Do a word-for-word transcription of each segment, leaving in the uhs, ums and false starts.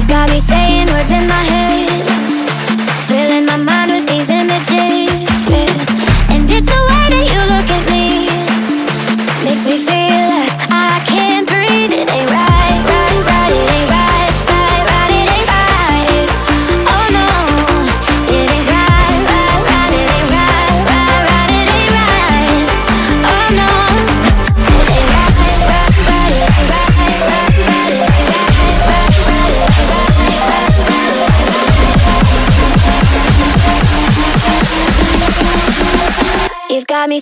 You've got me saying words in my head, filling my mind with these images, yeah. And it's the way that you look at me, makes me feel like I can't breathe. It ain't right, right, right, it ain't right, right, right, it ain't right. Oh no, it ain't right, right, right, it ain't right, right, right, it ain't right. Oh no, it ain't right, right, right, it ain't right. You've got me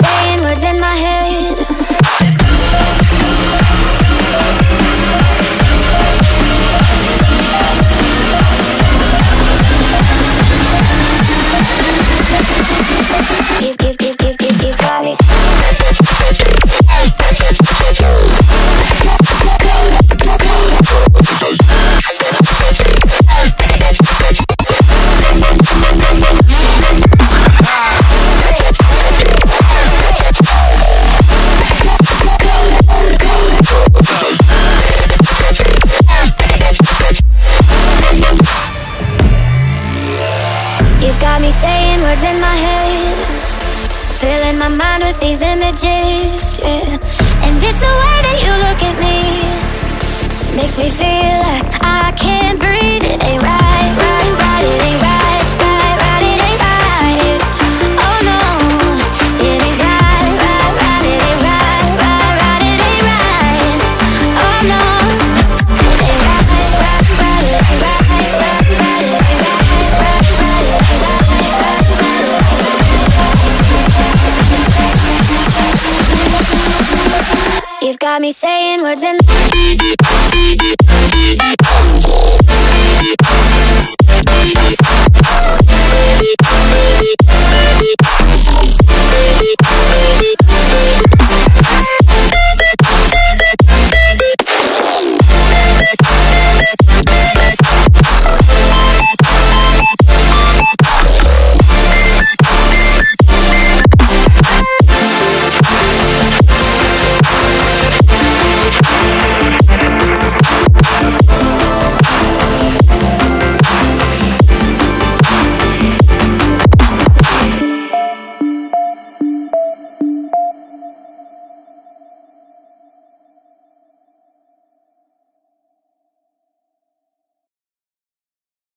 saying words in You've got me saying words in my head. You've got me saying words in my head, filling my mind with these images, yeah. And it's the way that you look at me, makes me feel like I can't breathe. It ain't right, right, right, it ain't right. Got me saying words in